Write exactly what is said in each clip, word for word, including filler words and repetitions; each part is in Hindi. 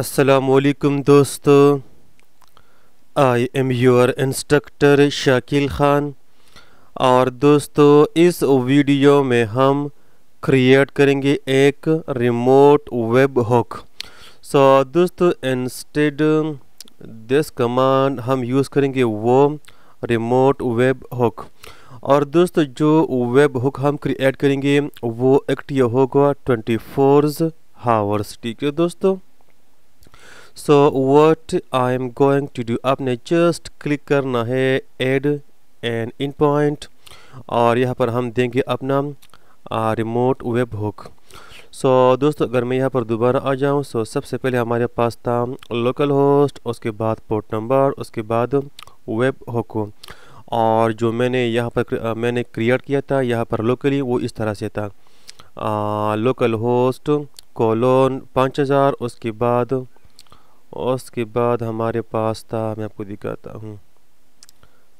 अस्सलामुअलैकुम दोस्तों, I am your instructor Shakil Khan. और दोस्तों, इस वीडियो में हम क्रिएट करेंगे एक रिमोट वेब हुक। सो दोस्तों, इंस्टेड दिस कमांड हम यूज़ करेंगे वो रिमोट वेब हुक। और दोस्तों, जो वेब हुक हम क्रिएट करेंगे वो एक्टिव होगा ट्वेंटी फोर आवर्स। ठीक है दोस्तों। So what I am going to do, आपने जस्ट क्लिक करना है ऐड एन इन पॉइंट और यहाँ पर हम देंगे अपना रिमोट वेब हुक। सो दोस्तों, अगर मैं यहाँ पर दोबारा आ जाऊँ, सो so, सबसे पहले हमारे पास था लोकल होस्ट, उसके बाद पोर्ट नंबर, उसके बाद वेब हुक। और जो मैंने यहाँ पर मैंने क्रिएट किया था यहाँ पर लोकली, वो इस तरह से था लोकल होस्ट कोलोन पाँच हज़ार। उसके बाद उसके बाद हमारे पास था, मैं आपको दिखाता हूँ,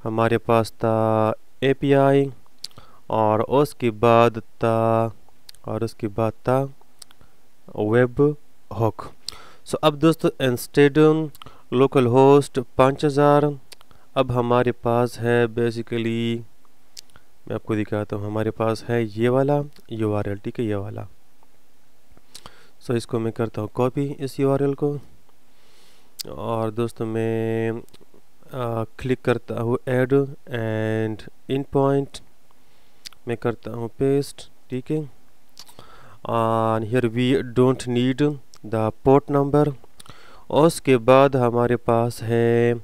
हमारे पास था एपीआई और उसके बाद था और उसके बाद था वेब हुक। सो अब दोस्तों, इंस्टेड लोकल होस्ट पाँच हज़ार, अब हमारे पास है बेसिकली, मैं आपको दिखाता हूँ, हमारे पास है ये वाला यूआरएल। ठीक है, ये वाला। सो so, इसको मैं करता हूँ कॉपी, इस यूआरएल को। और दोस्तों, मैं आ, क्लिक करता हूँ ऐड एंड इन पॉइंट, मैं करता हूँ पेस्ट। ठीक है। And here we don't need the port number. उसके बाद हमारे पास है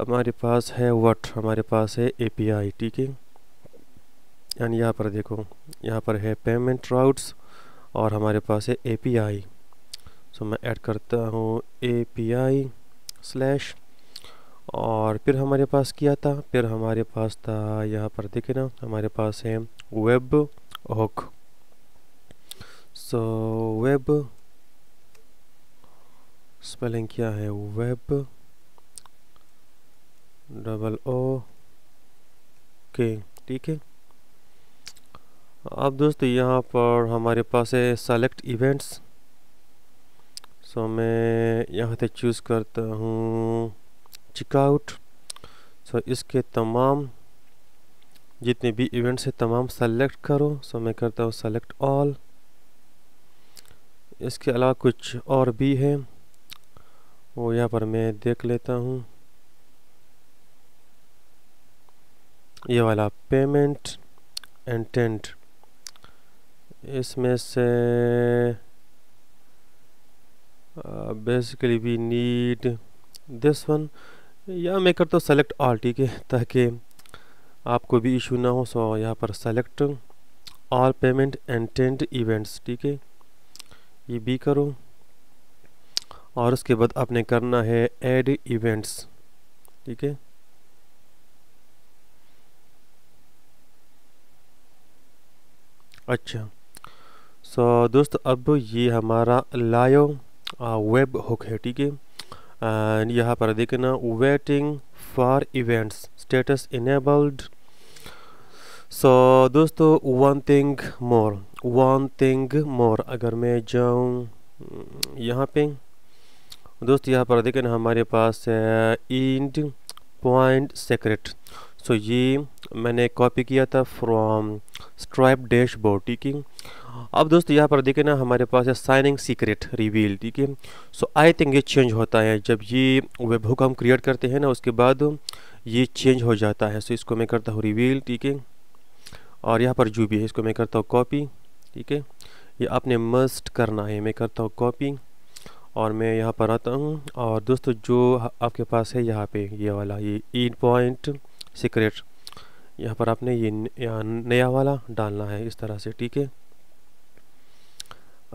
हमारे पास है व्हाट हमारे पास है एपीआई। ठीक है। एंड यहाँ पर देखो, यहाँ पर है पेमेंट राउट्स और हमारे पास है एपीआई। सो मैं ऐड करता हूँ एपीआई स्लैश। और फिर हमारे पास किया था फिर हमारे पास था यहाँ पर देखे ना, हमारे पास है web hook. So web spelling क्या है, वेब डबल ओ के। ठीक है। अब दोस्तों, यहाँ पर हमारे पास है सेलेक्ट इवेंट्स। सो so, मैं यहाँ से चूज़ करता हूँ चेकआउट। सो so, इसके तमाम जितने भी इवेंट्स हैं तमाम सेलेक्ट करो। सो so, मैं करता हूँ सेलेक्ट ऑल। इसके अलावा कुछ और भी है वो यहाँ पर मैं देख लेता हूँ। ये वाला पेमेंट इंटेंट, इसमें से basically we need this one, या मैं करता हूँ सेलेक्ट ऑल। ठीक है, ताकि आपको भी इशू ना हो। सो यहाँ पर select all payment intent events. ठीक है, ये भी करो। और उसके बाद आपने करना है ऐड इवेंट्स। ठीक है। अच्छा। सो so, दोस्तों, अब ये हमारा लाइव वेब हुक है। ठीक है। एंड यहाँ पर देखना, waiting for events status enabled. So दोस्तों, one thing more one thing more अगर मैं जाऊँ यहाँ पे, दोस्त यहाँ पर देखना हमारे पास है इंड पॉइंट सेक्रेट। सो ये मैंने कॉपी किया था फ्रॉम स्ट्राइप डैशबोर्ड। ठीक है। अब दोस्तों, यहाँ पर देखें ना, हमारे पास है साइनिंग सीक्रेट रिवील। ठीक है। सो आई थिंक ये चेंज होता है जब ये वेब हुक हम क्रिएट करते हैं ना, उसके बाद ये चेंज हो जाता है। सो so, इसको मैं करता हूँ रिवील। ठीक है। और यहाँ पर जो भी है इसको मैं करता हूँ कॉपी। ठीक है, ये आपने मस्ट करना है। मैं करता हूँ कॉपी और मैं यहाँ पर आता हूँ। और दोस्तों, जो आपके पास है यहाँ पर ये वाला ये इन पॉइंट सीक्रेट, यहाँ पर आपने ये नया वाला डालना है इस तरह से। ठीक है,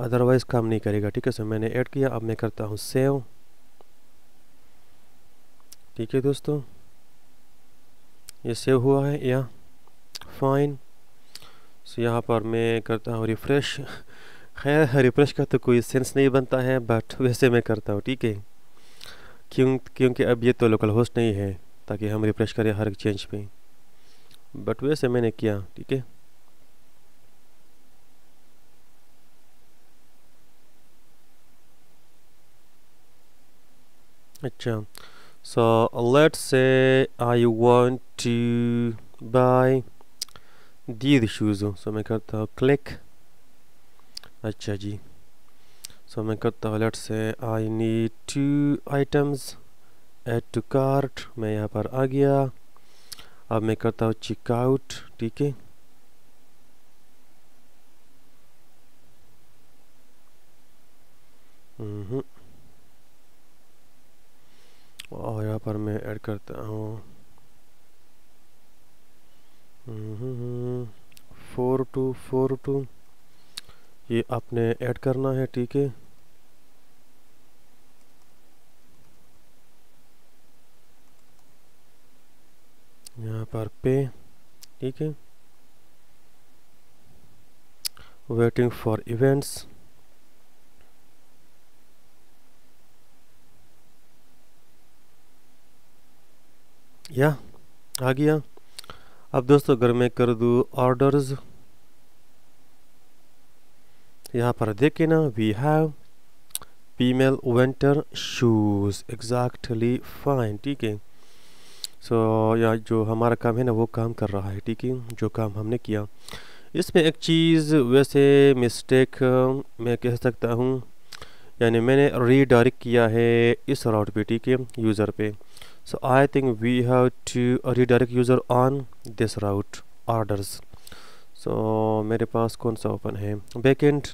अदरवाइज काम नहीं करेगा। ठीक है। सो मैंने ऐड किया, अब मैं करता हूँ सेव। ठीक है दोस्तों, ये सेव हुआ है या फाइन। सो यहाँ पर मैं करता हूँ रिफ्रेश। खैर, रिफ्रेश का तो कोई सेंस नहीं बनता है, बट वैसे मैं करता हूँ। ठीक है, क्यों क्योंकि अब ये तो लोकल होस्ट नहीं है ताकि हम रिफ्रेश करें हर एक चेंज पे, बट वैसे मैंने किया। ठीक है। Achha. So let's say I want to buy these shoes, so मैं करता हूँ click. अच्छा जी, so मैं करता हूँ let's say I need two items, add to cart. मैं यहाँ पर आ गया. अब मैं करता हूँ checkout, ठीक है. हम्म और यहाँ पर मैं ऐड करता हूँ फोर टू फोर टू ये आपने ऐड करना है, ठीक है. यहाँ पर पे, ठीक है, वेटिंग फॉर इवेंट्स. या आ गया. अब दोस्तों अगर मैं कर दूँ ऑर्डर्स, यहाँ पर देखें ना, we have female winter shoes exactly fine, ठीक है. सो या जो हमारा काम है ना वो काम कर रहा है, ठीक है, जो काम हमने किया. इसमें एक चीज़ वैसे मिस्टेक मैं कह सकता हूँ, यानी मैंने रीडायरेक्ट किया है इस राउट पे, ठीक है, यूज़र पे. So I think we have to redirect user on this route orders. So मेरे पास कौन सा ओपन है, बैकेंड,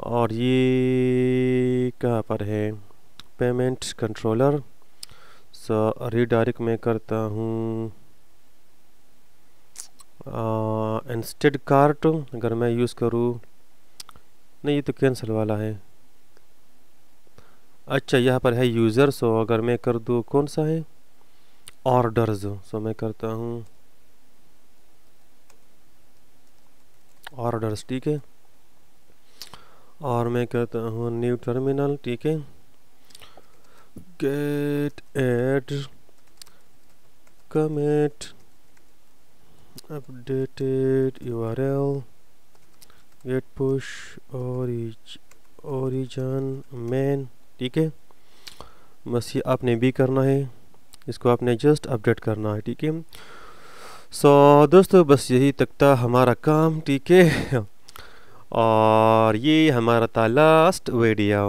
और ये कहाँ पर है, पेमेंट कंट्रोलर. So redirect मैं करता हूँ इंस्टेड कार्ट, अगर मैं यूज़ करूँ, नहीं ये तो कैंसिल वाला है. अच्छा यहाँ पर है यूज़र, सो अगर मैं कर दूँ कौन सा है, ऑर्डर्स, सो मैं करता हूँ ऑर्डर्स, ठीक है. और मैं करता हूँ न्यू टर्मिनल, ठीक है, git add commit updated URL git push ओरिज ओरिजिन मेन, ठीक है. बस ये आपने भी करना है, इसको आपने जस्ट अपडेट करना है, ठीक है. सो दोस्तों बस यही तक था हमारा काम, ठीक है, और ये हमारा था लास्ट वीडियो.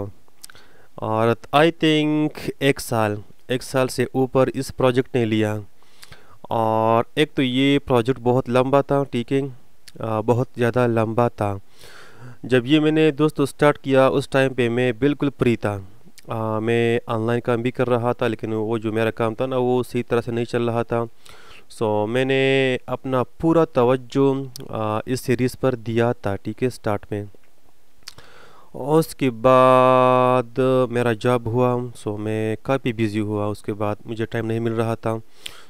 और आई थिंक एक साल एक साल से ऊपर इस प्रोजेक्ट ने लिया, और एक तो ये प्रोजेक्ट बहुत लंबा था, ठीक है, बहुत ज़्यादा लंबा था. जब ये मैंने दोस्तों स्टार्ट किया उस टाइम पे मैं बिल्कुल फ्री था, आ, मैं ऑनलाइन काम भी कर रहा था, लेकिन वो जो मेरा काम था ना वो सही तरह से नहीं चल रहा था. सो मैंने अपना पूरा तवज्जो आ, इस सीरीज़ पर दिया था, ठीक है, स्टार्ट में. और उसके बाद मेरा जॉब हुआ, सो मैं काफ़ी बिज़ी हुआ, उसके बाद मुझे टाइम नहीं मिल रहा था.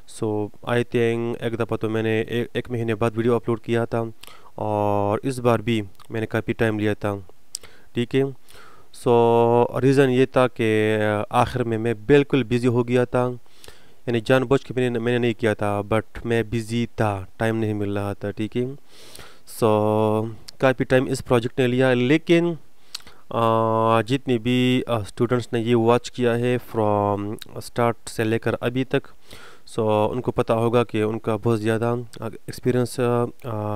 सो आई थिंक एक दफ़ा तो मैंने ए, एक महीने बाद वीडियो अपलोड किया था, और इस बार भी मैंने काफ़ी टाइम लिया था, ठीक है. सो रीज़न ये था कि आखिर में मैं बिल्कुल बिज़ी हो गया था, यानी जानबूझ के मैंने मैंने नहीं किया था, बट मैं बिज़ी था, टाइम नहीं मिल रहा था, ठीक है. सो काफ़ी टाइम इस प्रोजेक्ट ने लिया, लेकिन जितने भी स्टूडेंट्स ने ये वॉच किया है फ्रॉम स्टार्ट से लेकर अभी तक, सो उनको पता होगा कि उनका बहुत ज़्यादा एक्सपीरियंस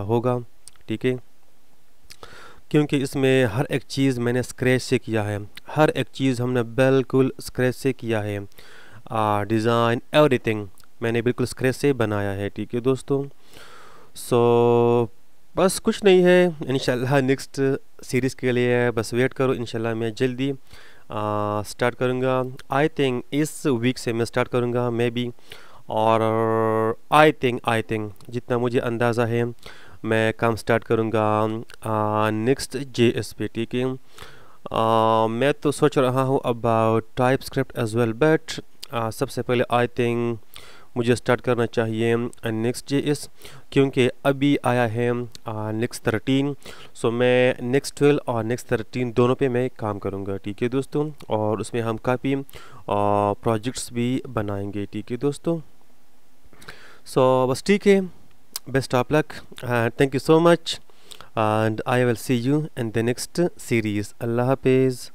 होगा, ठीक है, क्योंकि इसमें हर एक चीज़ मैंने स्क्रैच से किया है, हर एक चीज़ हमने बिल्कुल स्क्रैच से किया है, डिज़ाइन एवरीथिंग मैंने बिल्कुल स्क्रैच से बनाया है, ठीक है दोस्तों. सो बस कुछ नहीं है, इंशाल्लाह नेक्स्ट सीरीज़ के लिए बस वेट करो, इंशाल्लाह मैं जल्दी स्टार्ट करूँगा. आई थिंक इस वीक से मैं स्टार्ट करूँगा मे बी, और आई थिंक आई थिंक जितना मुझे अंदाज़ा है मैं काम स्टार्ट करूँगा नेक्स्ट जे एस पे, ठीक है. मैं तो सोच रहा हूँ about type script as well, but सबसे पहले आई थिंक मुझे स्टार्ट करना चाहिए नेक्स्ट जे एस, क्योंकि अभी आया है नेक्स्ट थर्टीन. सो मैं नेक्स्ट ट्वेल्व और नेक्स्ट थर्टीन दोनों पे मैं काम करूँगा, ठीक है दोस्तों, और उसमें हम काफ़ी प्रोजेक्ट्स भी बनाएंगे, ठीक है दोस्तों. सो बस ठीक है, best of luck and thank you so much, and I will see you in the next series. Allah Hafiz.